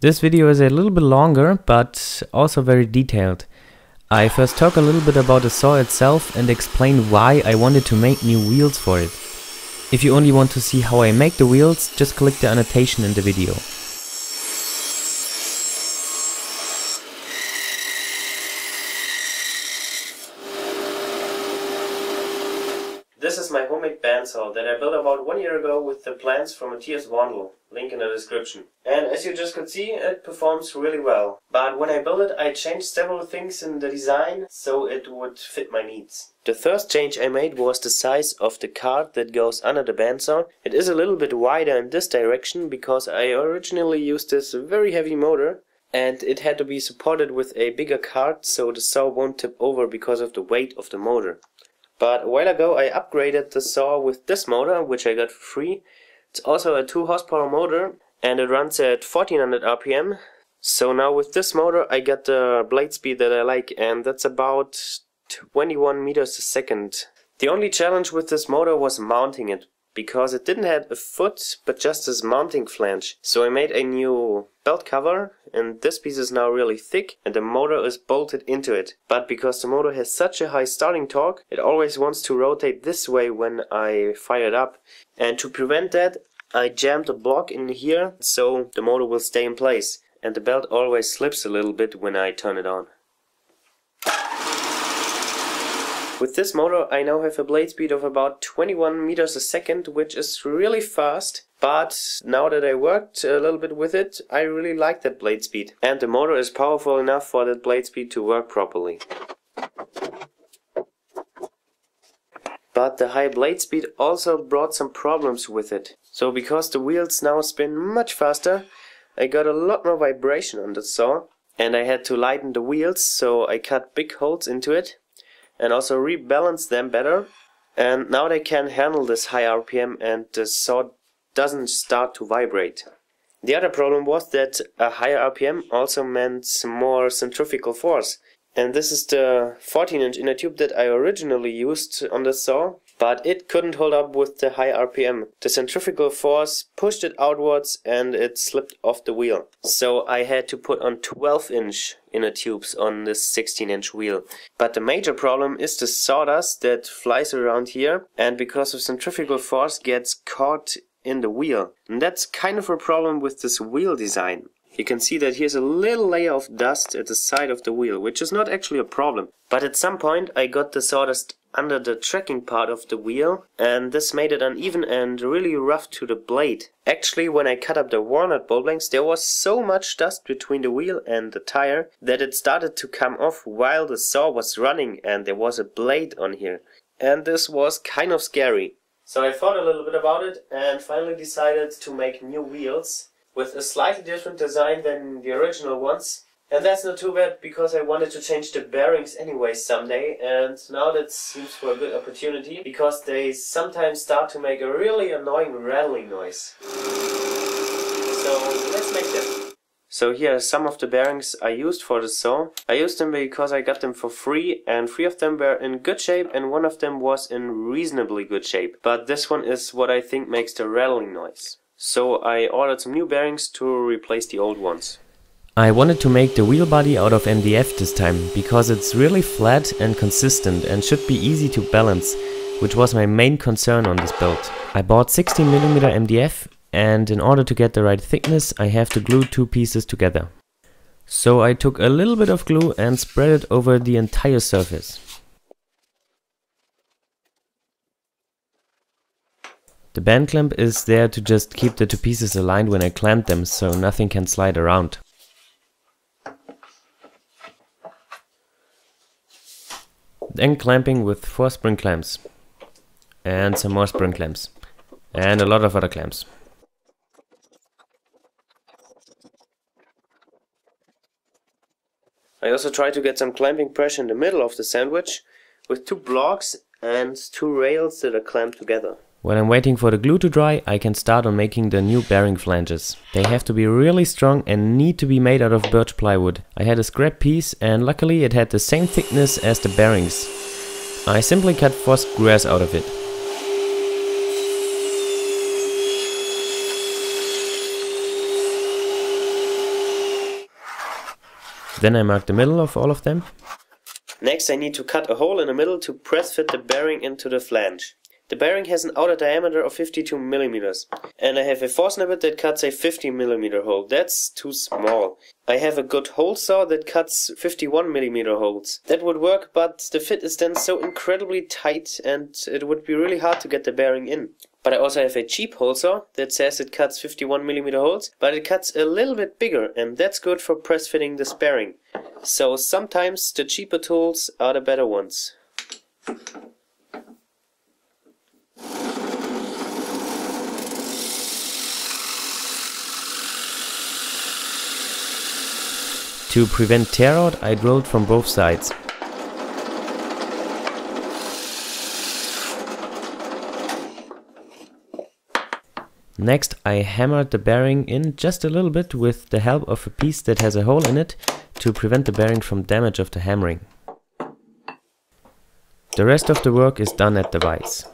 This video is a little bit longer, but also very detailed. I first talk a little bit about the saw itself and explain why I wanted to make new wheels for it. If you only want to see how I make the wheels, just click the annotation in the video. This is my homemade bandsaw that I built about 1 year ago with the plans from Matthias Wandle, link in the description. And as you just could see, it performs really well. But when I built it, I changed several things in the design, so it would fit my needs. The first change I made was the size of the card that goes under the bandsaw. It is a little bit wider in this direction because I originally used this very heavy motor and it had to be supported with a bigger card so the saw won't tip over because of the weight of the motor. But a while ago I upgraded the saw with this motor, whiwhich I got for free. It's also a 2 horsepower motor and it runs at 1400 RPM. So now with this motor I got the blade speed that I like, and that's about 21 meters a second. The only challenge with this motor was mounting it, because it didn't have a foot but just this mounting flange. So I made a new belt cover, and this piece is now really thick and the motor is bolted into it. But because the motor has such a high starting torque, it always wants to rotate this way when I fire it up. And to prevent that, I jammed a block in here so the motor will stay in place. And the belt always slips a little bit when I turn it on. With this motor I now have a blade speed of about 21 meters a second, which is really fast, but now that I worked a little bit with it, I really like that blade speed. And the motor is powerful enough for that blade speed to work properly. But the high blade speed also brought some problems with it. So because the wheels now spin much faster, I got a lot more vibration on the saw, and I had to lighten the wheels, so I cut big holes into it and also rebalance them better, and now they can handle this high RPM and the saw doesn't start to vibrate. The other problem was that a higher RPM also meant more centrifugal force, and this is the 14-inch inner tube that I originally used on the saw, but it couldn't hold up with the high RPM. The centrifugal force pushed it outwards and it slipped off the wheel. So I had to put on 12-inch inner tubes on this 16-inch wheel. But the major problem is the sawdust that flies around here and because of centrifugal force gets caught in the wheel. And that's kind of a problem with this wheel design. You can see that here's a little layer of dust at the side of the wheel, which is not actually a problem. But at some point I got the sawdust under the tracking part of the wheel, and this made it uneven and really rough to the blade. Actually, when I cut up the walnut ball blanks, there was so much dust between the wheel and the tire that it started to come off while the saw was running and there was a blade on here. And this was kind of scary. So I thought a little bit about it and finally decided to make new wheels with a slightly different design than the original ones. And that's not too bad, because I wanted to change the bearings anyway someday, and now that seems for a good opportunity, because they sometimes start to make a really annoying rattling noise. So let's make them. So here are some of the bearings I used for the saw. I used them because I got them for free, and 3 of them were in good shape and 1 of them was in reasonably good shape. But this one is what I think makes the rattling noise. So I ordered some new bearings to replace the old ones. I wanted to make the wheel body out of MDF this time, because it's really flat and consistent and should be easy to balance, which was my main concern on this build. I bought 16mm MDF, and in order to get the right thickness I have to glue 2 pieces together. So I took a little bit of glue and spread it over the entire surface. The band clamp is there to just keep the 2 pieces aligned when I clamp them, so nothing can slide around. Then clamping with 4 spring clamps and some more spring clamps and a lot of other clamps. I also tried to get some clamping pressure in the middle of the sandwich with 2 blocks and 2 rails that are clamped together. When I'm waiting for the glue to dry, I can start on making the new bearing flanges. They have to be really strong and need to be made out of birch plywood. I had a scrap piece and luckily it had the same thickness as the bearings. I simply cut 4 squares out of it. Then I mark the middle of all of them. Next I need to cut a hole in the middle to press fit the bearing into the flange. The bearing has an outer diameter of 52 mm, and I have a Forstner bit that cuts a 50 mm hole. That's too small. I have a good hole saw that cuts 51 mm holes. That would work, but the fit is then so incredibly tight and it would be really hard to get the bearing in. But I also have a cheap hole saw that says it cuts 51 mm holes, but it cuts a little bit bigger, and that's good for press fitting this bearing. So sometimes the cheaper tools are the better ones. To prevent tear out, I drilled from both sides. Next I hammered the bearing in just a little bit with the help of a piece that has a hole in it to prevent the bearing from damage of the hammering. The rest of the work is done at the vise.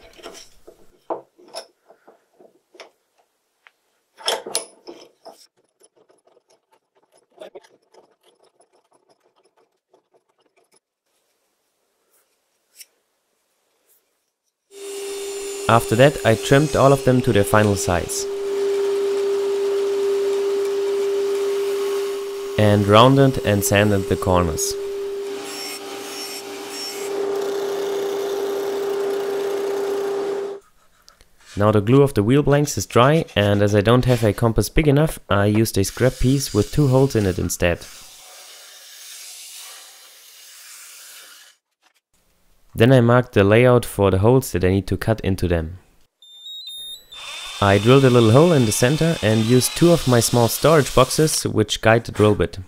After that, I trimmed all of them to their final size and rounded and sanded the corners. Now the glue of the wheel blanks is dry, and as I don't have a compass big enough, I used a scrap piece with 2 holes in it instead. Then I marked the layout for the holes that I need to cut into them. I drilled a little hole in the center and used 2 of my small storage boxes which guide the drill bit.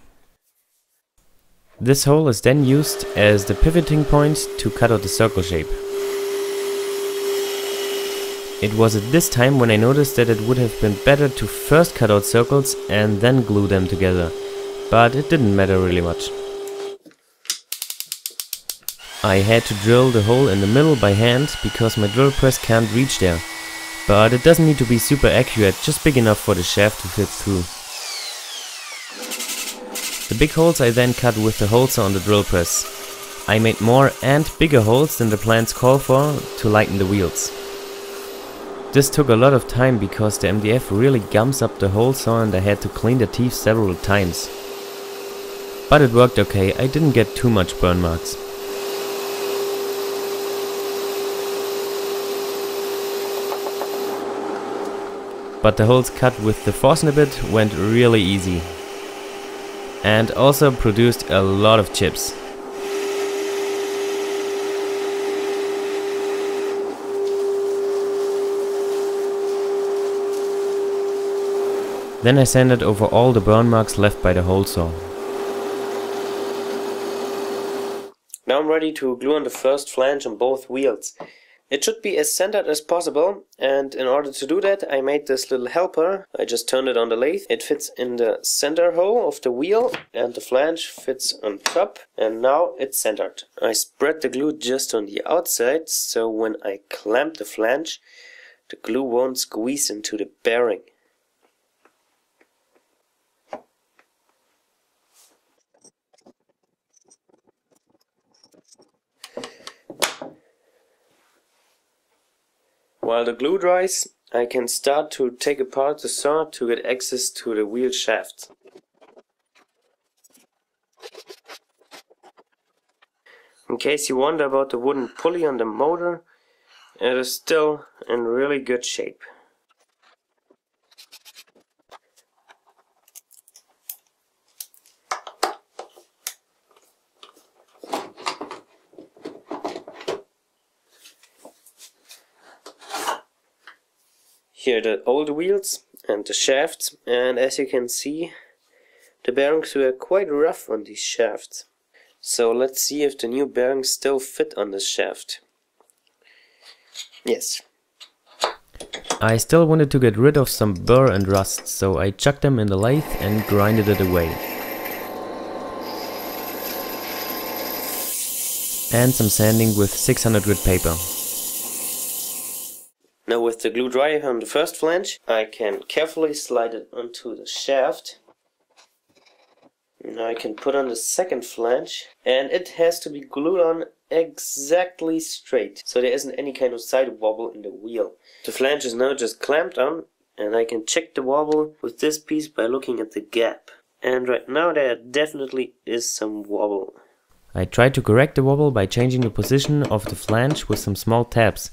This hole is then used as the pivoting point to cut out the circle shape. It was at this time when I noticed that it would have been better to first cut out circles and then glue them together, but it didn't matter really much. I had to drill the hole in the middle by hand because my drill press can't reach there, but it doesn't need to be super accurate, just big enough for the shaft to fit through. The big holes I then cut with the hole saw on the drill press. I made more and bigger holes than the plans call for to lighten the wheels. This took a lot of time because the MDF really gums up the hole saw and I had to clean the teeth several times. But it worked okay, I didn't get too much burn marks. But the holes cut with the Forstner bit went really easy and also produced a lot of chips. Then I sanded over all the burn marks left by the hole saw. Now I'm ready to glue on the first flange on both wheels. It should be as centered as possible, and in order to do that I made this little helper. I just turned it on the lathe. It fits in the center hole of the wheel and the flange fits on top, and now it's centered. I spread the glue just on the outside, so when I clamp the flange the glue won't squeeze into the bearing. While the glue dries, I can start to take apart the saw to get access to the wheel shaft. In case you wonder about the wooden pulley on the motor, it is still in really good shape. Here are the old wheels and the shafts, and as you can see the bearings were quite rough on these shafts. So let's see if the new bearings still fit on this shaft. Yes. I still wanted to get rid of some burr and rust, so I chucked them in the lathe and grinded it away. And some sanding with 600 grit paper. Now with the glue dry on the first flange, I can carefully slide it onto the shaft. Now I can put on the second flange, and it has to be glued on exactly straight, so there isn't any kind of side wobble in the wheel. The flange is now just clamped on, and I can check the wobble with this piece by looking at the gap. And right now there definitely is some wobble. I try to correct the wobble by changing the position of the flange with some small taps.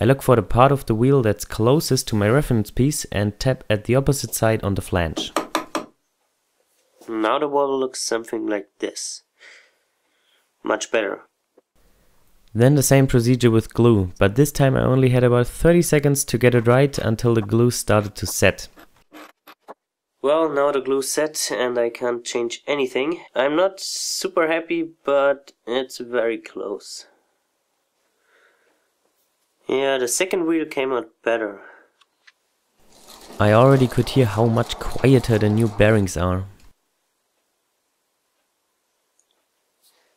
I look for the part of the wheel that's closest to my reference piece and tap at the opposite side on the flange. Now the wobble looks something like this. Much better. Then the same procedure with glue, but this time I only had about 30 seconds to get it right until the glue started to set. Well, now the glue set and I can't change anything. I'm not super happy, but it's very close. Yeah, the second wheel came out better. I already could hear how much quieter the new bearings are.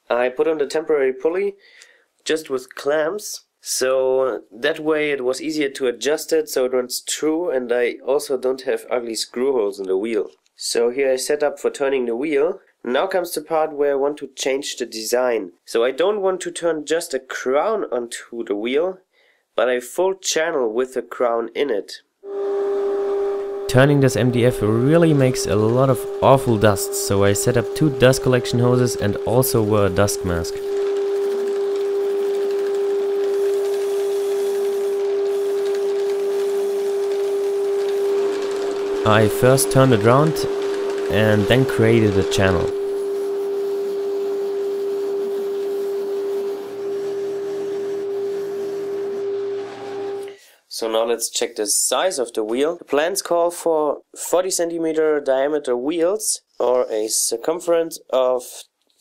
I put on the temporary pulley just with clamps, so that way it was easier to adjust it so it runs true, and I also don't have ugly screw holes in the wheel. So here I set up for turning the wheel. Now comes the part where I want to change the design. So I don't want to turn just a crown onto the wheel, but a full channel with a crown in it. Turning this MDF really makes a lot of awful dust, so I set up 2 dust collection hoses and also wore a dust mask. I first turned it round and then created a channel. So now let's check the size of the wheel. The plans call for 40 centimeter diameter wheels or a circumference of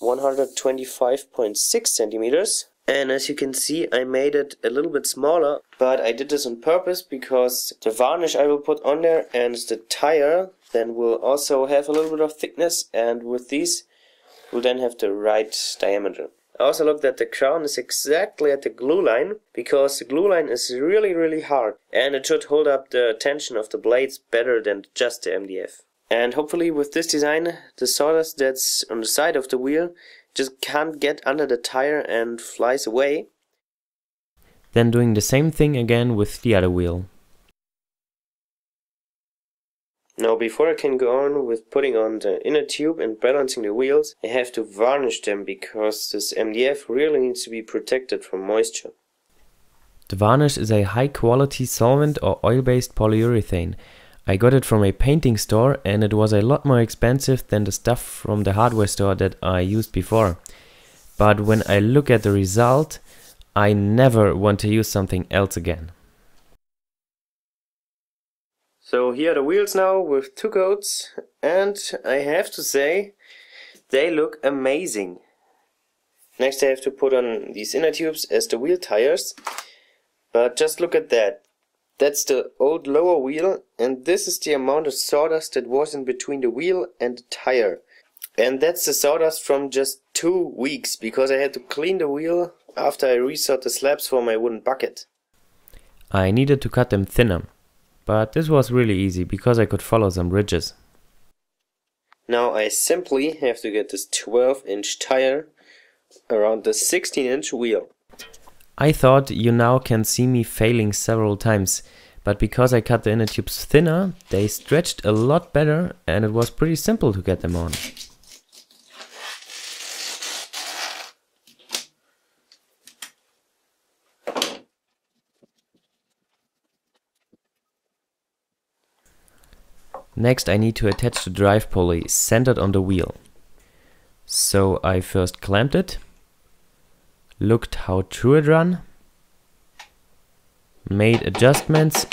125.6 centimeters. And as you can see, I made it a little bit smaller, but I did this on purpose because the varnish I will put on there and the tire then will also have a little bit of thickness, and with these we'll then have the right diameter. I also looked that the crown is exactly at the glue line, because the glue line is really hard and it should hold up the tension of the blades better than just the MDF. And hopefully with this design the sawdust that's on the side of the wheel just can't get under the tire and flies away. Then doing the same thing again with the other wheel. Now before I can go on with putting on the inner tube and balancing the wheels, I have to varnish them because this MDF really needs to be protected from moisture. The varnish is a high quality solvent or oil-based polyurethane. I got it from a painting store and it was a lot more expensive than the stuff from the hardware store that I used before. But when I look at the result, I never want to use something else again. So here are the wheels now with 2 coats, and I have to say they look amazing. Next I have to put on these inner tubes as the wheel tires, but just look at that. That's the old lower wheel, and this is the amount of sawdust that was in between the wheel and the tire. And that's the sawdust from just 2 weeks, because I had to clean the wheel after I resawed the slabs for my wooden bucket. I needed to cut them thinner. But this was really easy because I could follow some ridges. Now I simply have to get this 12-inch tire around the 16-inch wheel. I thought you now can see me failing several times, but because I cut the inner tubes thinner, they stretched a lot better and it was pretty simple to get them on. Next I need to attach the drive pulley centered on the wheel. So I first clamped it, looked how true it ran, made adjustments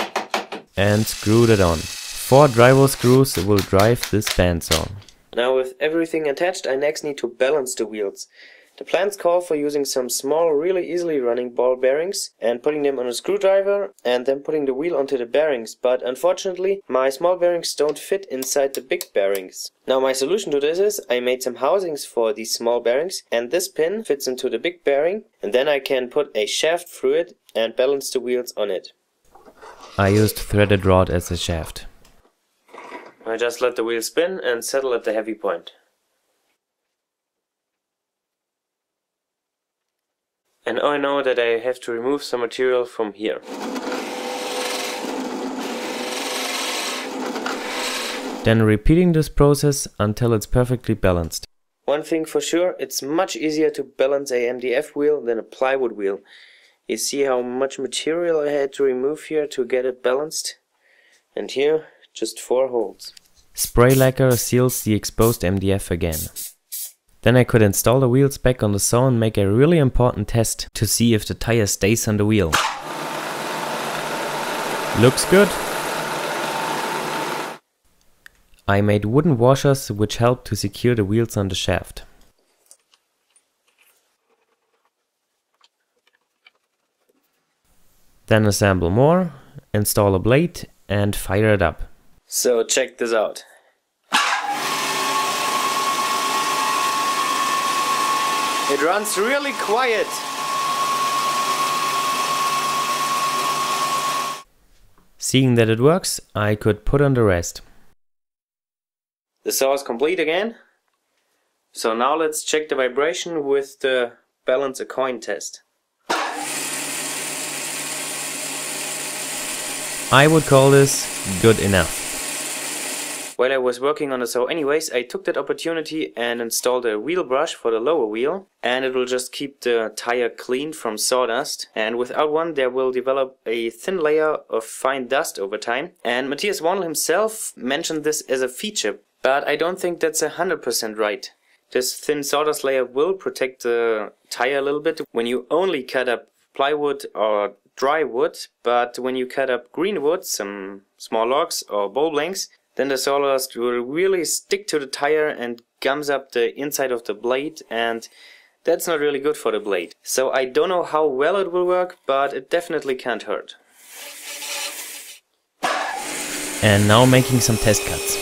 and screwed it on. 4 drywall screws will drive this bandsaw. Now with everything attached I next need to balance the wheels. The plans call for using some small, really easily running ball bearings and putting them on a screwdriver and then putting the wheel onto the bearings, but unfortunately my small bearings don't fit inside the big bearings. Now my solution to this is I made some housings for these small bearings, and this pin fits into the big bearing, and then I can put a shaft through it and balance the wheels on it. I used threaded rod as a shaft. I just let the wheel spin and settle at the heavy point. And I know that I have to remove some material from here. Then repeating this process until it's perfectly balanced. One thing for sure, it's much easier to balance a MDF wheel than a plywood wheel. You see how much material I had to remove here to get it balanced? And here, just 4 holes. Spray lacquer seals the exposed MDF again. Then I could install the wheels back on the saw and make a really important test to see if the tire stays on the wheel. Looks good! I made wooden washers which help to secure the wheels on the shaft. Then assemble more, install a blade and fire it up. So check this out. It runs really quiet. Seeing that it works, I could put on the rest. The saw is complete again. So now let's check the vibration with the balance a coin test. I would call this good enough. While I was working on the saw anyways, I took that opportunity and installed a wheel brush for the lower wheel. And it will just keep the tire clean from sawdust. And without one, there will develop a thin layer of fine dust over time. And Matthias Wandle himself mentioned this as a feature. But I don't think that's 100% right. This thin sawdust layer will protect the tire a little bit when you only cut up plywood or dry wood, but when you cut up green wood, some small logs or bowl blanks, then the sawdust will really stick to the tire and gums up the inside of the blade, and that's not really good for the blade. So I don't know how well it will work, but it definitely can't hurt. And now making some test cuts.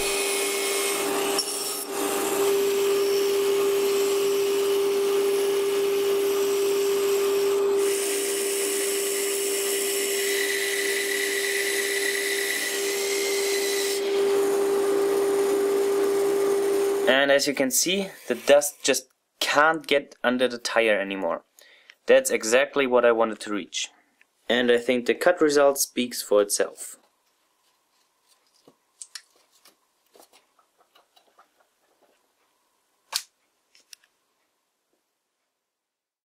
And as you can see, the dust just can't get under the tire anymore. That's exactly what I wanted to reach. And I think the cut result speaks for itself.